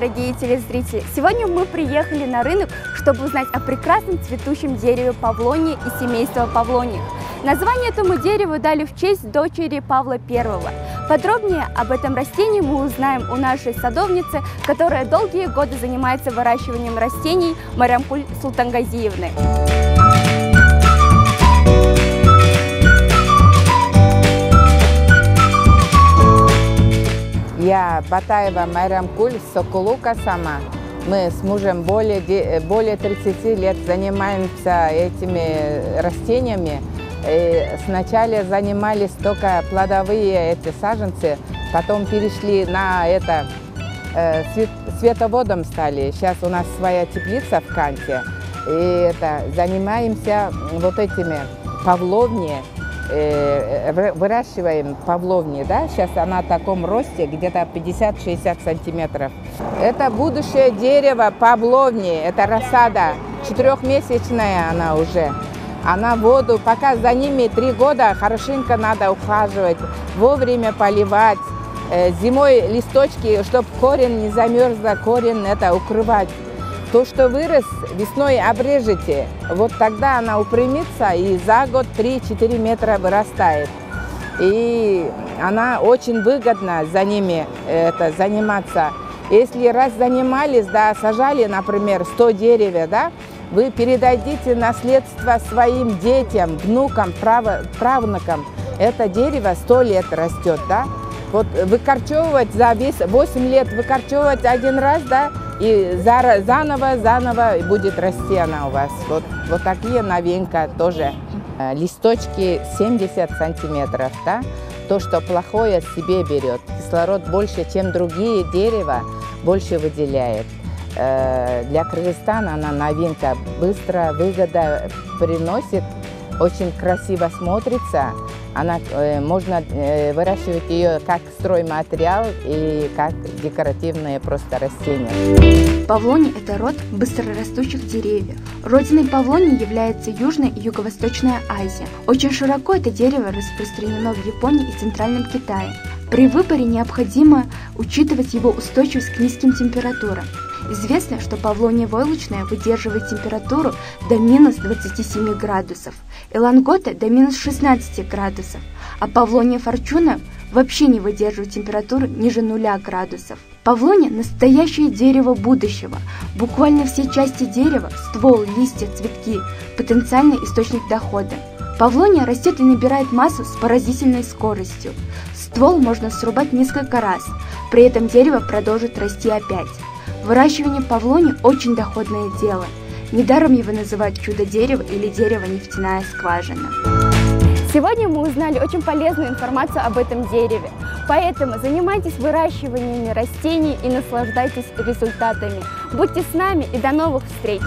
дорогие телезрители! Сегодня мы приехали на рынок, чтобы узнать о прекрасном цветущем дереве павлонии и семейства павлониев. Название этому дереву дали в честь дочери Павла I. Подробнее об этом растении мы узнаем у нашей садовницы, которая долгие годы занимается выращиванием растений, Мариампуль-Султангазиевны. Я Патаева Мариампуль, Сокулука сама. Мы с мужем более 30 лет занимаемся этими растениями. И сначала занимались только плодовые эти саженцы, потом перешли на это, световодом стали. Сейчас у нас своя теплица в Канте. И это, занимаемся вот этими павловниями. Выращиваем павловни, да, сейчас она в таком росте, где-то 50-60 сантиметров. Это будущее дерево павловни, это рассада, четырехмесячная она уже. Она воду, пока за ними 3 года хорошенько надо ухаживать, вовремя поливать, зимой листочки, чтобы корень не замерзла, корень это укрывать. То, что вырос, весной обрежете, вот тогда она упрямится и за год 3-4 метра вырастает. И она очень выгодна за ними заниматься. Если раз занимались, да, сажали, например, 100 деревьев, да, вы передадите наследство своим детям, внукам, правнукам. Это дерево 100 лет растет, да. Вот выкорчевывать за 8 лет, выкорчевывать один раз, да, и заново будет расти она у вас. Вот такие новинка тоже. Листочки 70 сантиметров. Да? То, что плохое, себе берет. Кислород больше, чем другие дерева, больше выделяет. Для Кыргызстана она новинка. Быстро выгода приносит. Очень красиво смотрится. Она, можно выращивать ее как стройматериал и как декоративное просто растение. Павлония – это род быстрорастущих деревьев. Родиной павлонии является Южная и Юго-Восточная Азия. Очень широко это дерево распространено в Японии и Центральном Китае. При выборе необходимо учитывать его устойчивость к низким температурам. Известно, что павлония войлочная выдерживает температуру до минус 27 градусов, элангота до минус 16 градусов, а павлония форчуна вообще не выдерживает температуру ниже 0 градусов. Павлония – настоящее дерево будущего. Буквально все части дерева – ствол, листья, цветки – потенциальный источник дохода. Павлония растет и набирает массу с поразительной скоростью. Ствол можно срубать несколько раз, при этом дерево продолжит расти опять. Выращивание павлонии – очень доходное дело. Недаром его называют чудо-дерево или дерево-нефтяная скважина. Сегодня мы узнали очень полезную информацию об этом дереве. Поэтому занимайтесь выращиванием растений и наслаждайтесь результатами. Будьте с нами и до новых встреч!